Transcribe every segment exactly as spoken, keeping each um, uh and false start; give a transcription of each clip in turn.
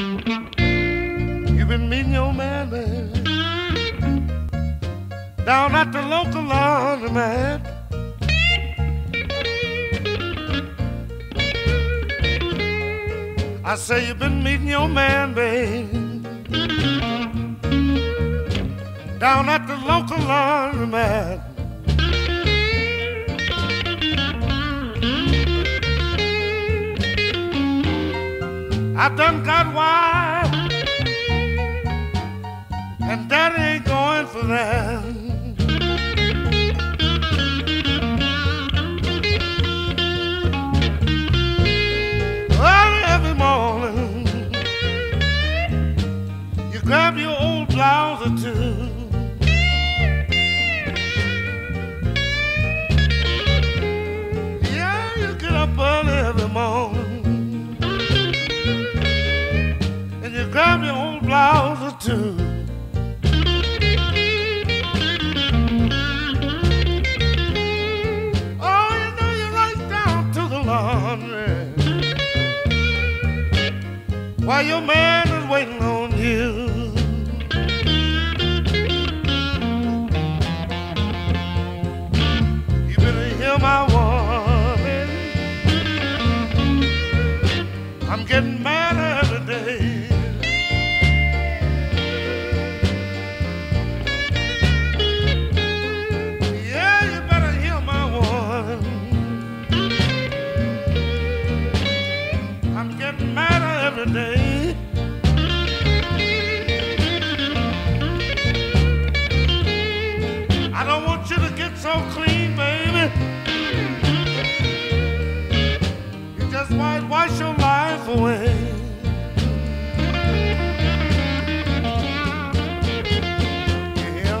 You've been meeting your man, man, down at the local laundromat. I say you've been meeting your man, babe, down at the local laundromat. I done got wild, and daddy ain't going for that. Early every morning, you grab your old blouse or two. Yeah, you get up early every morning, and you grab your old blouse or two. Oh, you know you're right down to the laundry while your man is waiting on you. My warning, I'm getting madder every day. Yeah, you better hear my warning, I'm getting madder every day. I don't want you to get so clean, baby. Just might wash your life away. Yeah.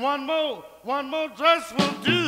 One more, one more dress will do.